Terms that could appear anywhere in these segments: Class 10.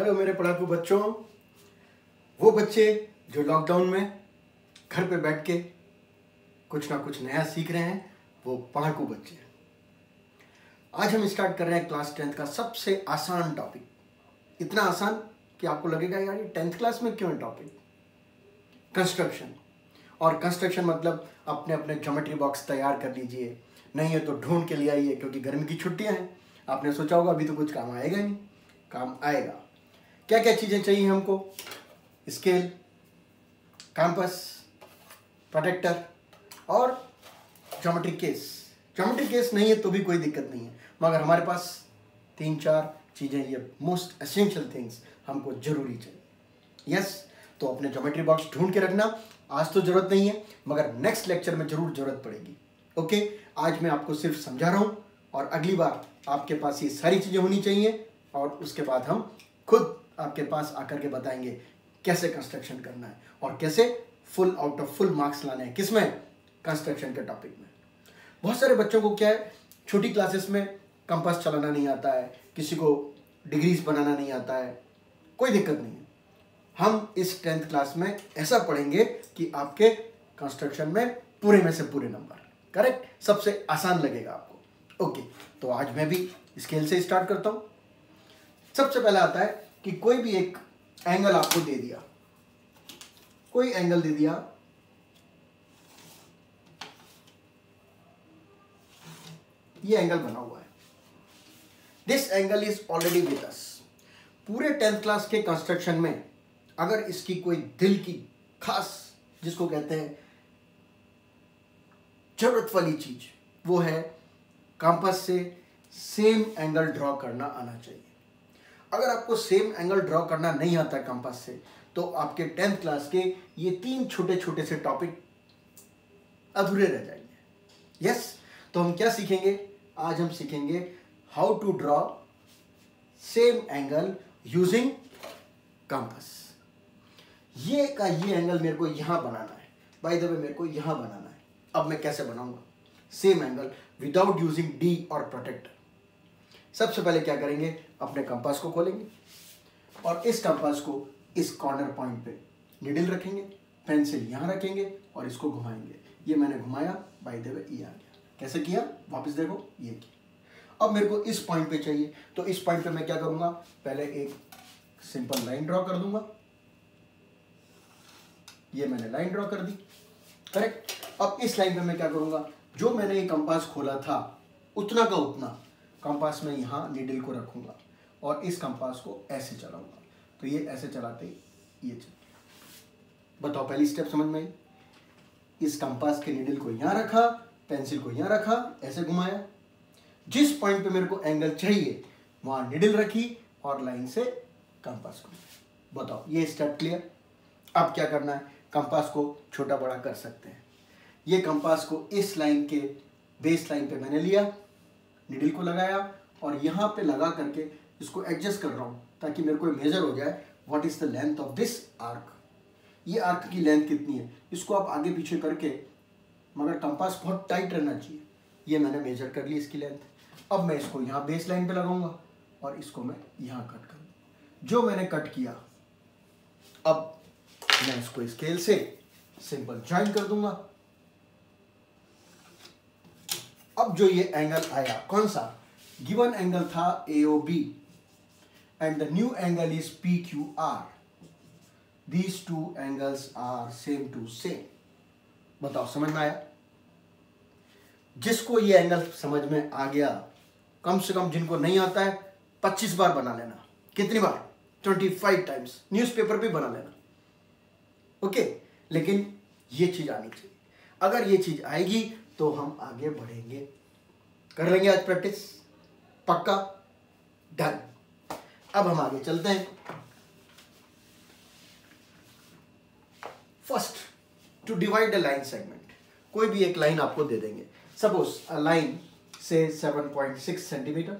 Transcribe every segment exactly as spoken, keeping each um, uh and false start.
Hello मेरे पढ़ाकू बच्चों, वो बच्चे जो लॉकडाउन में घर पे बैठ के कुछ ना कुछ नया सीख रहे हैं वो पढ़ाकू बच्चे हैं। आज हम स्टार्ट कर रहे हैं क्लास टेंथ का सबसे आसान टॉपिक। इतना आसान कि आपको लगेगा यार ये टेंथ क्लास में क्यों है टॉपिक, कंस्ट्रक्शन। और कंस्ट्रक्शन मतलब अपने अपने ज्योमेट्री बॉक्स तैयार कर लीजिए, नहीं है तो ढूंढ के ले आइए, क्योंकि गर्मी की छुट्टियाँ हैं। आपने सोचा होगा अभी तो कुछ काम आएगा ही नहीं, काम आएगा। क्या क्या चीज़ें चाहिए हमको? स्केल, कैंपस, प्रोटेक्टर और ज्योमेट्री केस। ज्योमेट्री केस नहीं है तो भी कोई दिक्कत नहीं है, मगर हमारे पास तीन चार चीज़ें, ये मोस्ट एसेंशियल थिंग्स हमको जरूरी चाहिए। यस, तो अपने ज्योमेट्री बॉक्स ढूंढ के रखना। आज तो ज़रूरत नहीं है, मगर नेक्स्ट लेक्चर में ज़रूर ज़रूरत पड़ेगी। ओके, आज मैं आपको सिर्फ समझा रहा हूँ और अगली बार आपके पास ये सारी चीज़ें होनी चाहिए और उसके बाद हम खुद आपके पास आकर के बताएंगे कैसे कंस्ट्रक्शन करना है और कैसे full out of full marks लाने हैं। किसमें? कंस्ट्रक्शन के टॉपिक में। बहुत सारे बच्चों को क्या है, छोटी क्लासेस में कंपास चलाना नहीं आता है, किसी को डिग्रीज बनाना नहीं आता है। कोई दिक्कत नहीं है, हम इस टेंथ क्लास में ऐसा पढ़ेंगे कि आपके कंस्ट्रक्शन में पूरे में से पूरे नंबर। करेक्ट, सबसे आसान लगेगा आपको। ओके, तो आज मैं भी स्केल से स्टार्ट करता हूँ। सबसे पहला आता है कि कोई भी एक एंगल आपको दे दिया, कोई एंगल दे दिया, ये एंगल बना हुआ है, this angle is already with us. पूरे टेंथ क्लास के कंस्ट्रक्शन में अगर इसकी कोई दिल की खास, जिसको कहते हैं जरूरत वाली चीज, वो है कंपास से सेम एंगल ड्रॉ करना आना चाहिए। अगर आपको सेम एंगल ड्रॉ करना नहीं आता कंपास से, तो आपके टेंथ क्लास के ये तीन छोटे छोटे से टॉपिक अधूरे रह जाएंगे। यस, तो हम क्या सीखेंगे? आज हम सीखेंगे how to draw same angle using compass. ये का ये एंगल मेरे को यहाँ बनाना है, बाय द वे मेरे को यहाँ बनाना है। अब मैं कैसे बनाऊंगा same angle without using D और प्रोटेक्टर? सबसे पहले क्या करेंगे, अपने कंपास को खोलेंगे और इस कंपास को इस कॉर्नर पॉइंट पे निडल रखेंगे, पेंसिल यहाँ रखेंगे और इसको घुमाएंगे। ये मैंने घुमाया, बाय द वे ये आ गया। कैसे किया, वापस देखो, ये किया। अब मेरे को इस पॉइंट पे चाहिए, तो इस पॉइंट पे मैं क्या करूँगा, पहले एक सिंपल लाइन ड्रॉ कर दूंगा। ये मैंने लाइन ड्रॉ कर दी, करेक्ट। अब इस लाइन पे मैं क्या करूँगा, जो मैंने ये कंपास खोला था उतना का उतना कंपास में यहाँ नीडल को रखूँगा और इस कंपास को ऐसे चलाऊँगा। तो ये ऐसे चलाते ही ये चल। बताओ पहली स्टेप समझ में आई? इस कंपास के नीडल को यहाँ रखा, पेंसिल को यहाँ रखा, ऐसे घुमाया। जिस पॉइंट पे मेरे को एंगल चाहिए वहाँ नीडल रखी और लाइन से कंपास को। बताओ ये स्टेप क्लियर? अब क्या करना है, कंपास को छोटा बड़ा कर सकते हैं। ये कंपास को इस लाइन के बेस लाइन पर मैंने लिया, निडल को लगाया और यहाँ पे लगा करके इसको एडजस्ट कर रहा हूँ ताकि मेरे को मेजर हो जाए what is the length of this arc. ये आर्क की लेंथ कितनी है, इसको आप आगे पीछे करके, मगर कंपास बहुत टाइट रहना चाहिए। ये मैंने मेजर कर ली इसकी लेंथ। अब मैं इसको यहाँ बेस लाइन पे लगाऊंगा और इसको मैं यहाँ कट कर दूँ, जो मैंने कट किया। अब मैं इसको स्केल से सिंपल ज्वाइन कर दूंगा। अब जो ये एंगल आया, कौन सा गिवन एंगल था, A O B, and the new angle is P Q R। These two angles are same to same. बताओ समझ में आया? जिसको ये एंगल समझ में आ गया, कम से कम जिनको नहीं आता है पच्चीस बार बना लेना। कितनी बार? पच्चीस टाइम्स। न्यूज़पेपर भी बना लेना। ओके, लेकिन ये चीज आनी चाहिए। अगर ये चीज आएगी तो हम आगे बढ़ेंगे। कर लेंगे आज प्रैक्टिस, पक्का डन। अब हम आगे चलते हैं। First, to divide a line segment. कोई भी एक लाइन आपको दे देंगे, सपोज अ लाइन से seven point six centimetre.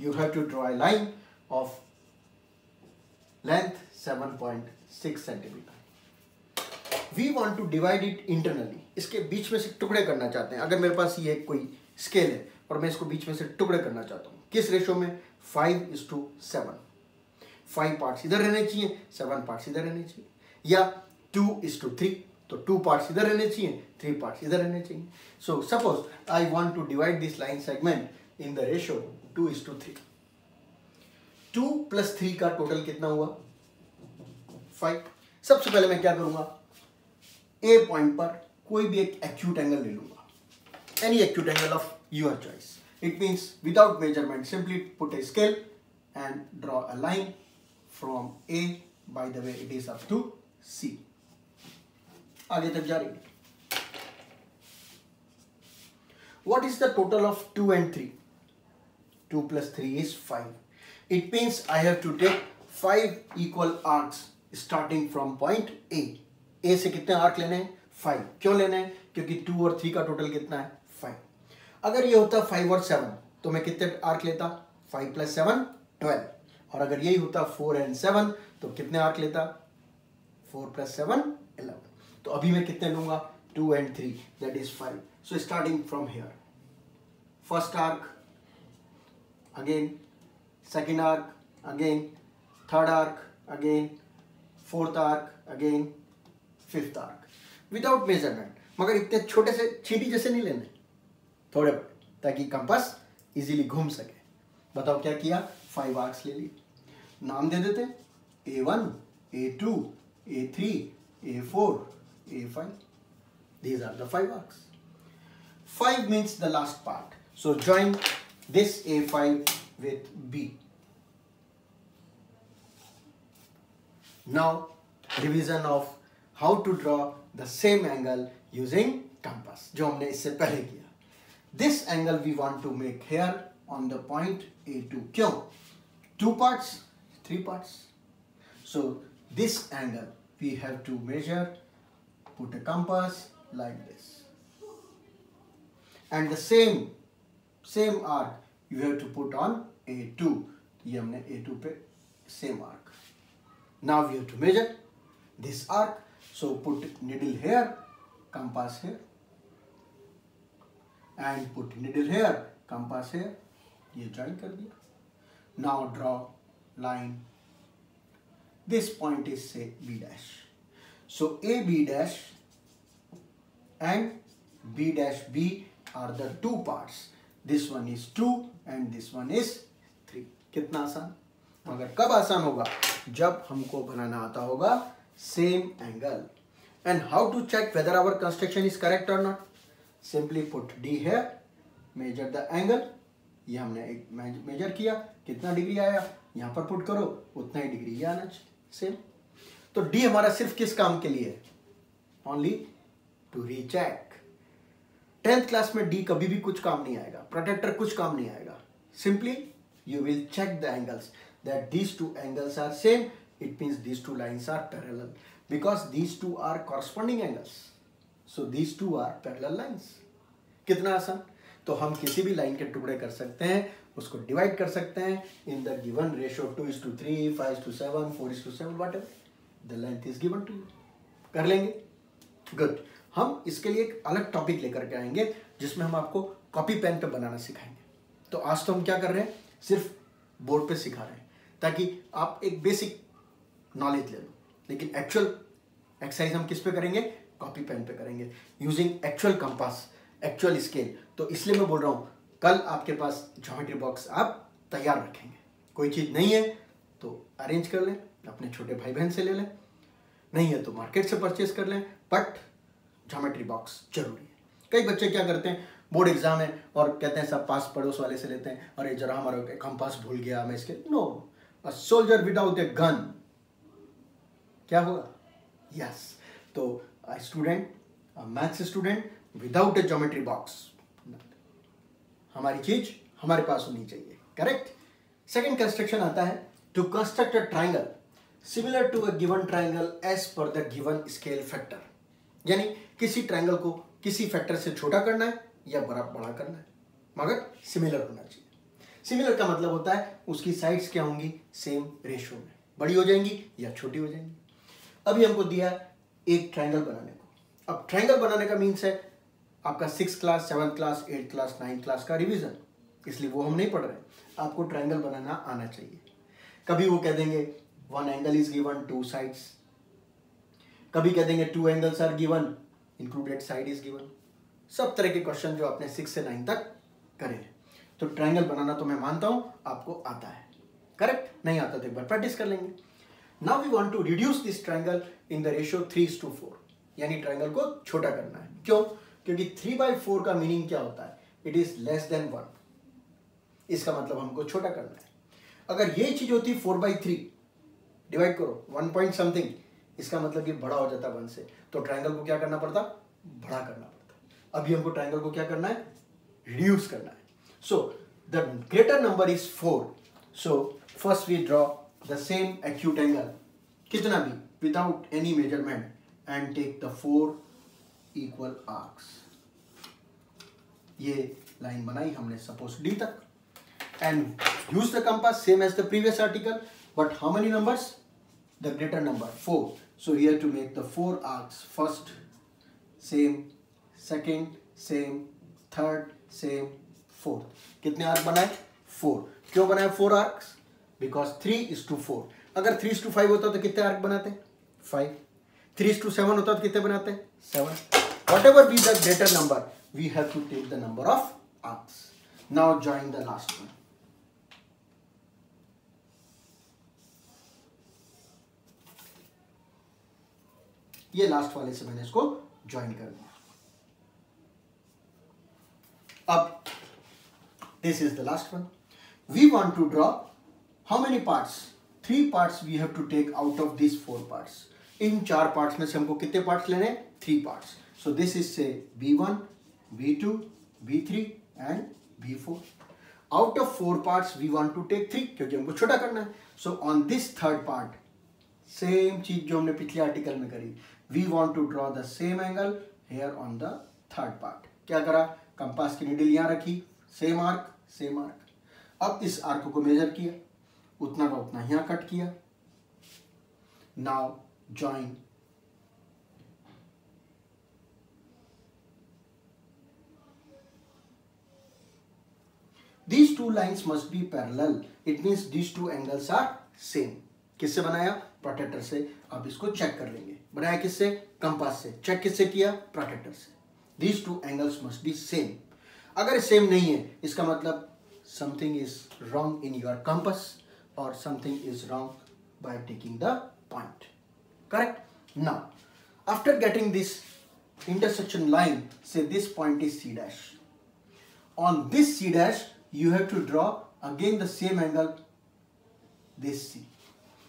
You have to draw a line of length seven point six centimetre. We want to divide it internally. इसके बीच में से टुकड़े करना चाहते हैं। अगर मेरे पास ये कोई स्केल है और मैं इसको बीच में से टुकड़े करना चाहता हूँ, किस रेशो में? Five is to seven. Five parts इधर रहने चाहिए, सेवन पार्ट्स इधर रहने चाहिए, या टू इज टू थ्री, तो टू पार्ट्स इधर रहने चाहिए, थ्री पार्ट्स इधर रहने चाहिए। So suppose I want to divide this line segment in the ratio two is to three. Two plus three का टोटल कितना हुआ? फाइव। सबसे पहले मैं क्या करूंगा, ए पॉइंट पर कोई भी एक एक्यूट एंगल ले लूंगा, any acute angle of your choice. It means without measurement simply put a scale and draw a line from A, by the way it is up to C, आगे तक जा रही है। What is the total of two and three? Two plus three is five. It means I have to take five equal arcs starting from point A. A से कितने arc लेने हैं? Five. क्यों लेने हैं? क्योंकि two और three का टोटल कितना है? Five. अगर ये होता five और seven, तो मैं कितने आर्क लेता? Five plus seven, twelve. और अगर यही होता four and seven, तो कितने आर्क लेता? Four plus seven, eleven. तो अभी मैं कितने लूंगा? Two and three, that is five. So starting from here, first arc, again second arc, again third arc, again fourth arc, again fifth arc, without measurement. मगर इतने छोटे से छींटी जैसे नहीं लेने, थोड़े बड़े, ताकि कंपास इजीली घूम सके। बताओ क्या किया? फाइव आर्क्स ले ली। नाम दे देते, A one, A two, A three, A four, A five. These are the five arcs. Five means the last part. So join this A five with B. Now revision of how to draw the same angle using compass. जो हमने इससे पहले किया. This angle we want to make here on the point A two. क्यों? Two parts, three parts. So this angle we have to measure. Put a compass like this, and the same same arc you have to put on A two. ये हमने A two पे same arc. Now we have to measure this arc. So put needle here, compass here, and put needle here, compass here. ये join कर दिया. Now draw line. This point is say B dash. So A B dash and B dash B are the two parts. This one is two and this one is three. कितना आसान? मगर कब आसान होगा? जब हमको बनाना आता होगा same angle. And how to check whether our construction is correct or not? Simply put D here, measure the angle. ये हमने एक measure किया, कितना degree आया? यहाँ पर put करो, उतना ही degree आना चाहिए same. तो डी हमारा सिर्फ किस काम के लिए है? Only to recheck. Tenth class में डी कभी भी कुछ काम नहीं आएगा, प्रोटेक्टर कुछ काम नहीं आएगा। Simply you will check the angles that these two angles are same, it means these two lines are parallel, because these two are corresponding angles, so these two are parallel lines. कितना आसान? तो हम किसी भी line के टुकड़े कर सकते हैं, उसको डिवाइड कर सकते हैं in the given ratio two is to three, five is to seven, four is to seven, whatever The length is given to you. कर लेंगे? गुड। हम इसके लिए एक अलग टॉपिक लेकर के आएंगे जिसमें हम आपको कॉपी पेन पे बनाना सिखाएंगे। तो आज तो हम क्या कर रहे हैं? सिर्फ बोर्ड पे सिखा रहे हैं ताकि आप एक बेसिक नॉलेज ले लो, लेकिन एक्चुअल एक्सरसाइज हम किस पे करेंगे? कॉपी पेन पे करेंगे, using actual compass, actual scale. तो इसलिए मैं बोल रहा हूँ कल आपके पास ज्योमेट्री बॉक्स आप तैयार रखेंगे। कोई चीज़ नहीं है तो अरेंज कर लें, अपने छोटे भाई बहन से ले लें, नहीं है तो मार्केट से परचेज कर लें, बट ज्योमेट्री बॉक्स जरूरी है। कई बच्चे क्या करते हैं, बोर्ड एग्जाम है और कहते हैं सब पास पड़ोस वाले से लेते हैं, अरे जरा हमारा कंपास भूल गया मैं इसके। No, a soldier without a gun क्या होगा? यस। तो student, maths student without a geometry box, हमारी चीज हमारे पास होनी चाहिए। करेक्ट। सेकेंड कंस्ट्रक्शन आता है, to construct a triangle similar to a given triangle as per the given scale factor. यानी किसी ट्राइंगल को किसी फैक्टर से छोटा करना है या बड़ा बड़ा करना है, मगर सिमिलर होना चाहिए। सिमिलर का मतलब होता है उसकी साइड्स क्या होंगी? सेम रेशो में, बड़ी हो जाएंगी या छोटी हो जाएंगी। अभी हमको दिया एक ट्राइंगल बनाने को। अब ट्राइंगल बनाने का मीन्स है आपका six class, seven class, eight class, nine class का रिविजन, इसलिए वो हम नहीं पढ़ रहे। आपको ट्रायंगल बनाना आना चाहिए। कभी वो कह देंगे one angle is given two sides, कभी कह देंगे two angles are given included side is given. सब तरह के क्वेश्चन जो आपने सिक्स से नाइन तक करें। तो ट्रायंगल बनाना तो मैं मानता हूं आपको आता है, करेक्ट। नहीं आता तो एक बार प्रैक्टिस कर लेंगे। Now we want to reduce this triangle in the ratio three is to four, यानी ट्रायंगल को छोटा करना है। क्यों? क्योंकि थ्री बाई फोर का मीनिंग क्या होता है? It is less than one. इसका मतलब हमको छोटा करना है। अगर ये चीज होती फोर बाई थ्री डिवाइड करो वन पॉइंट समथिंग, इसका मतलब ये बड़ा हो जाता वन से। तो ट्रायंगल को क्या करना पड़ता? बड़ा करना पड़ता। अभी हमको ट्रायंगल को क्या करना है? रिड्यूस करना है। So the greater number is four. So first we draw the same acute angle, कितना भी, without any measurement, and take the four equal arcs. ये line बनाई हमने suppose D तक, and use the compass same as the previous article. But how many numbers? The greater number four. So here to make the four arcs, first same, second same, third same. Four कितने arc बनाए? Four. क्यों बनाए four arcs? Because three is to four. अगर three is to five होता तो कितने arc बनाते? Five. Three is to seven होता तो कितने बनाते? Seven. Whatever be the greater number we have to take the number of arcs. Now join the last one. ये लास्ट वाले से मैंने इसको ज्वाइन कर दिया। अब this is the last one. We want to draw how many parts? Three parts we have to take out of these four parts. इन चार parts में से हमको कितने parts लेने? Three parts. So this is say B one, B two, B three and B four. Out of four parts we want to take three क्योंकि हमको छोटा करना है. So on this third part, same चीज जो हमने पिछले article में करी, we want to draw the same angle here on the third part. क्या करा? कंपास की needle यहाँ रखी, सेम आर्क सेम आर्क। अब इस आर्क को मेजर किया, उतना का उतना यहां कट किया। Now join these two lines must be parallel, it means these two angles are same. किससे बनाया? प्रोट्रैक्टर से। आप इसको चेक कर लेंगे। बनाया किससे? कंपास से। चेक किससे किया? प्रोट्रैक्टर से। These two angles must be same. अगर सेम नहीं है इसका मतलब something is wrong in your compass और something is wrong by taking the point, correct. Now after getting this intersection line से this point is C dash. On this C dash you have to draw again the same angle this C.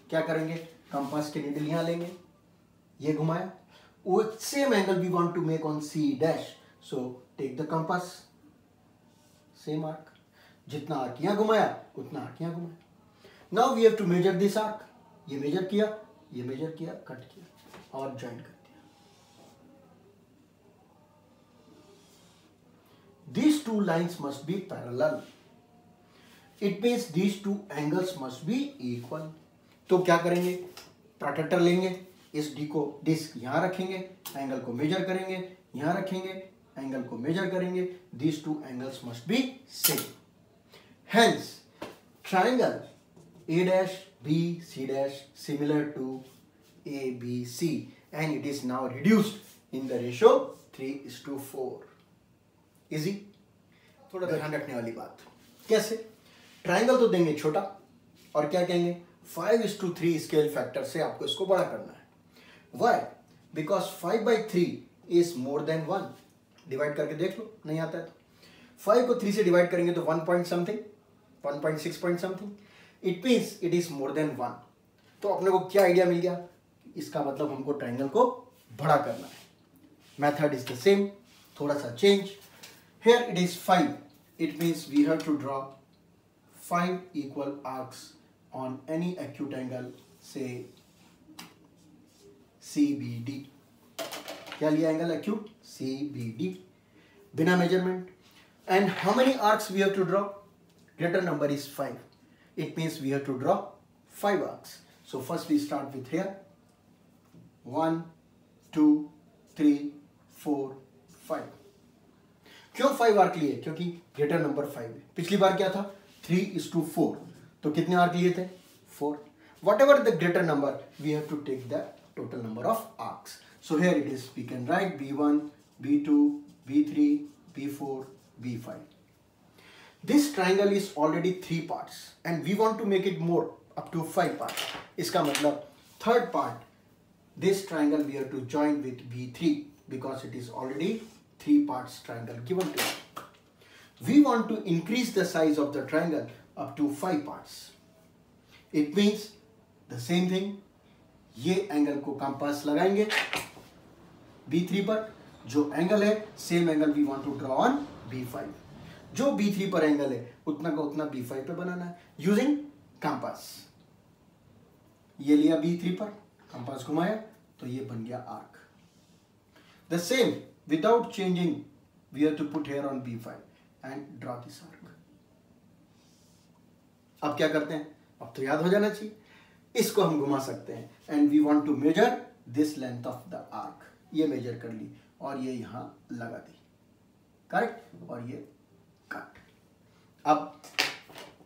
क्या करेंगे? Compass के needle यहां लेंगे, ये घुमाया, वो same angle we want to make on C dash. So take the compass same arc, जितना arc यहां घुमाया उतना आर्क यहां घुमाया। Now we have to measure this arc, ये मेजर किया, ये मेजर किया, कट किया और ज्वाइन कर दिया। These two lines must be parallel, it means these two angles must be equal. तो क्या करेंगे? प्रोट्रैक्टर लेंगे, इस डी को डिस्क यहां रखेंगे, एंगल को मेजर करेंगे, यहां रखेंगे, एंगल को मेजर करेंगे। These two angles must be same. Hence, triangle A dash B C dash similar to A B C, and it is now reduced in the ratio three is to four. Easy. थोड़ा ध्यान रखने वाली बात। कैसे? Triangle तो देंगे छोटा और क्या कहेंगे? Five is to three scale factor से आपको इसको बड़ा करना है। Why? Because five by three is more than one. Divide करके देख लो, नहीं आता है तो फाइव को थ्री से डिवाइड करेंगे तो one point something, one point six point something. It means it is more than one. तो अपने को क्या आइडिया मिल गया? इसका मतलब हमको ट्राइंगल को बड़ा करना है। मेथड इज द सेम, थोड़ा सा change. Here it is five, it means we have to draw five equal arcs on any acute angle से सी बी डी। क्या लिया angle? Acute C B D, बिना measurement. And how many arcs we have to draw? Greater number is five, it means we have to draw five arcs. So first we start with here one two three four five. क्यों five arc लिए? क्योंकि greater number five है। पिछली बार क्या था? Three is to four, तो कितने arc लिए थे? Four. Whatever the greater number, we have to take the total number of arcs. So here it is. We can write B one, B two, B three, B four, B five. This triangle is already three parts, and we want to make it more up to five parts. इसका मतलब third part, this triangle we have to join with B three because it is already three parts triangle given to us. We want to increase the size of the triangle up to five parts. It means the same thing. ये angle को compass लगाएंगे B three पर, जो angle है same angle we want to draw on B five. जो B three पर angle है उतना का उतना B फाइव पे बनाना है यूजिंग कंपास. ये लिया B थ्री पर, कंपास घुमाया तो ये बन गया arc. The same without changing we have to put here on B five and draw this arc. अब क्या करते हैं? अब तो याद हो जाना चाहिए. इसको हम घुमा सकते हैं and we want to measure this length of the arc. ये मेजर कर ली और ये यहाँ लगा दी, करेक्ट, और ये कट. अब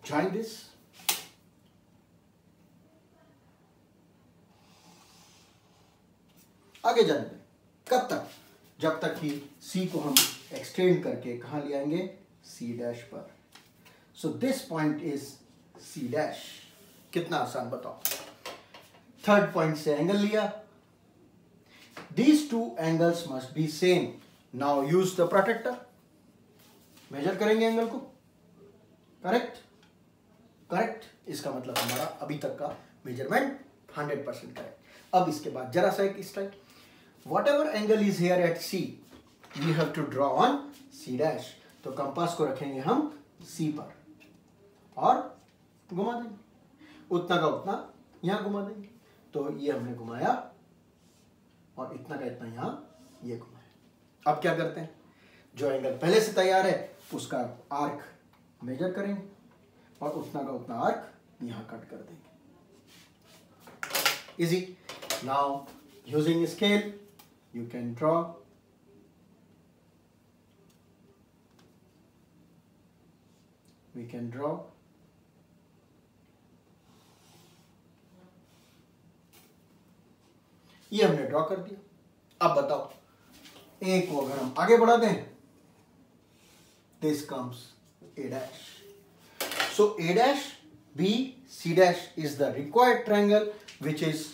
जॉइन दिस. आगे जाने में कब तक? जब तक कि C को हम एक्सटेंड करके कहाँ ले आएंगे? C डैश पर. So this point is C dash. कितना आसान बताओ. थर्ड पॉइंट से एंगल लिया. These two angles must be same. Now use the protractor. Measure करेंगे एंगल को, करेक्ट करेक्ट. इसका मतलब हमारा अभी तक का मेजरमेंट हंड्रेड परसेंट करेक्ट. अब इसके बाद जरा सा एक strike. Whatever angle is here at C, you have to draw on C dash. तो कंपास को रखेंगे हम सी पर और घुमा देंगे, उतना का उतना यहां घुमा देंगे. तो ये हमने घुमाया और इतना का इतना यहां ये घुमाया. अब क्या करते हैं? जो एंगल पहले से तैयार है उसका आर्क मेजर करेंगे और उतना का उतना आर्क यहां कट कर देंगे. Easy. Now using scale you can draw. We can draw ये हमने ड्रॉ कर दिया. अब बताओ, ए को अगर हम आगे बढ़ा दें, this comes A dash. So A dash B C dash is the required triangle which is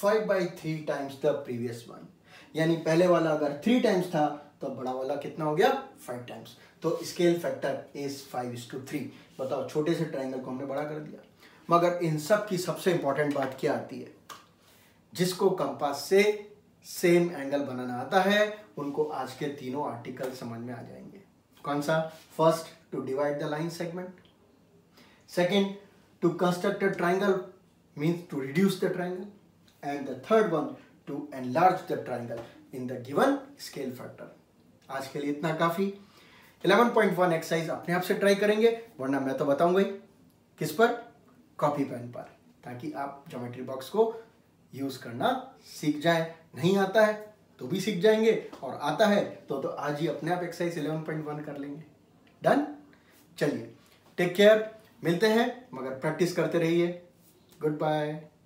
five by three times the previous one. यानी पहले वाला अगर थ्री टाइम्स था तो बड़ा वाला कितना हो गया? Five times. तो scale factor is five is to three. बताओ, छोटे से ट्राइंगल को हमने बड़ा कर दिया. मगर इन सब की सबसे इंपॉर्टेंट बात क्या आती है? जिसको कंपास से सेम एंगल बनाना आता है उनको आज के तीनों आर्टिकल समझ में आ जाएंगे. कौन सा? First, to divide the line segment. Second, to construct a triangle means to reduce the triangle. And the third one, to enlarge the triangle in the given scale factor. आज के लिए इतना काफी. इलेवन पॉइंट वन एक्सरसाइज अपने आप से try करेंगे, वरना मैं तो बताऊंगा ही. किस पर? कॉपी पेन पर, ताकि आप ज्योमेट्री बॉक्स को यूज करना सीख जाए. नहीं आता है तो भी सीख जाएंगे और आता है तो तो आज ही अपने आप एक्सरसाइज इलेवन पॉइंट वन कर लेंगे. डन. चलिए, टेक केयर, मिलते हैं. मगर प्रैक्टिस करते रहिए. Good bye.